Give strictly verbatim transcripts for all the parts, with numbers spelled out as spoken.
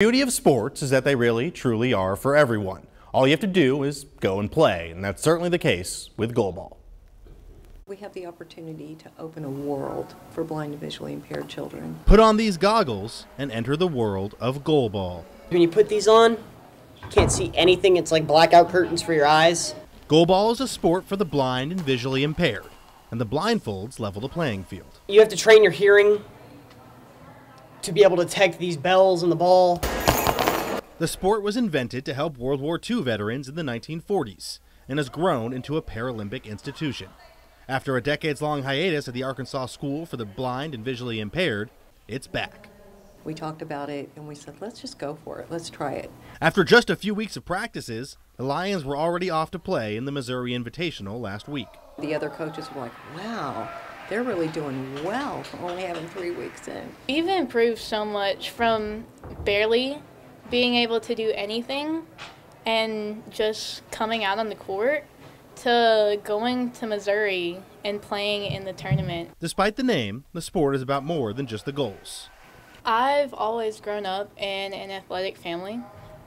The beauty of sports is that they really, truly are for everyone. All you have to do is go and play, and that's certainly the case with goalball. We have the opportunity to open a world for blind and visually impaired children. Put on these goggles and enter the world of goalball. When you put these on, you can't see anything. It's like blackout curtains for your eyes. Goalball is a sport for the blind and visually impaired, and the blindfolds level the playing field. You have to train your hearing to be able to detect these bells and the ball. The sport was invented to help World War Two veterans in the nineteen forties and has grown into a Paralympic institution. After a decades-long hiatus at the Arkansas School for the Blind and Visually Impaired, it's back. We talked about it and we said, let's just go for it, let's try it. After just a few weeks of practices, the Lions were already off to play in the Missouri Invitational last week. The other coaches were like, wow, they're really doing well for only having three weeks in. We've improved so much from barely being able to do anything and just coming out on the court to going to Missouri and playing in the tournament. Despite the name, the sport is about more than just the goals. I've always grown up in an athletic family,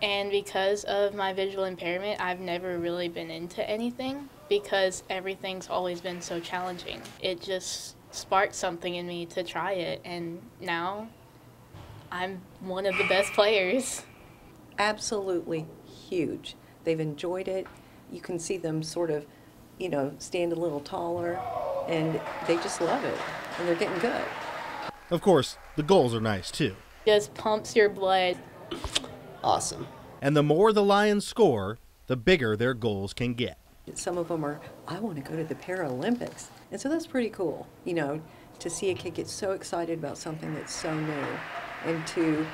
and because of my visual impairment, I've never really been into anything because everything's always been so challenging. It just sparked something in me to try it, and now I'm one of the best players. Absolutely huge. They've enjoyed it. You can see them sort of, you know, stand a little taller, and they just love it, and they're getting good. Of course, the goals are nice, too. Just pumps your blood. Awesome. And the more the Lions score, the bigger their goals can get. Some of them are, I want to go to the Paralympics. And so that's pretty cool, you know, to see a kid get so excited about something that's so new and to,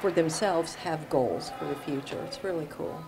for themselves, have goals for the future. It's really cool.